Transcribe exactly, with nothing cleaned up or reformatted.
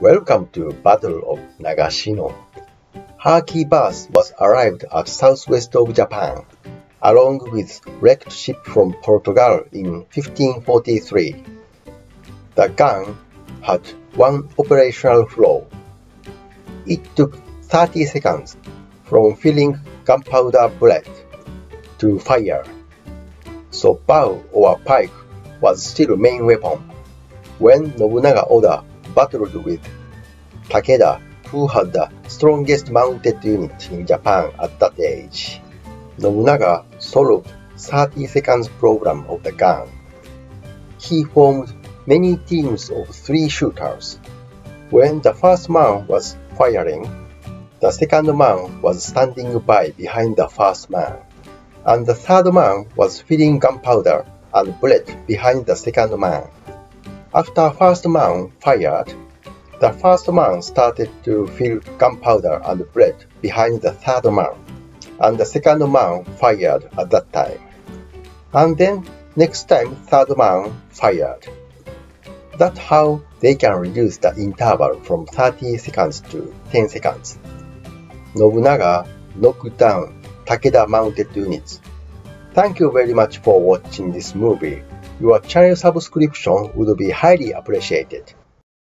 Welcome to Battle of Nagashino. Harquebus was arrived at southwest of Japan, along with wrecked ship from Portugal in fifteen forty-three. The gun had one operational flaw. It took thirty seconds from filling gunpowder bullet to fire, so bow or pike was still main weapon when Nobunaga Oda battled with Takeda, who had the strongest mounted unit in Japan at that age. Nobunaga solved thirty seconds problem of the gun. He formed many teams of three shooters. When the first man was firing, the second man was standing by behind the first man, and the third man was filling gunpowder and bullet behind the second man. After first man fired, the first man started to fill gunpowder and bullet behind the third man, and the second man fired at that time. And then next time third man fired. That's how they can reduce the interval from thirty seconds to ten seconds. Nobunaga knocked down Takeda mounted units. Thank you very much for watching this movie. Your channel subscription would be highly appreciated.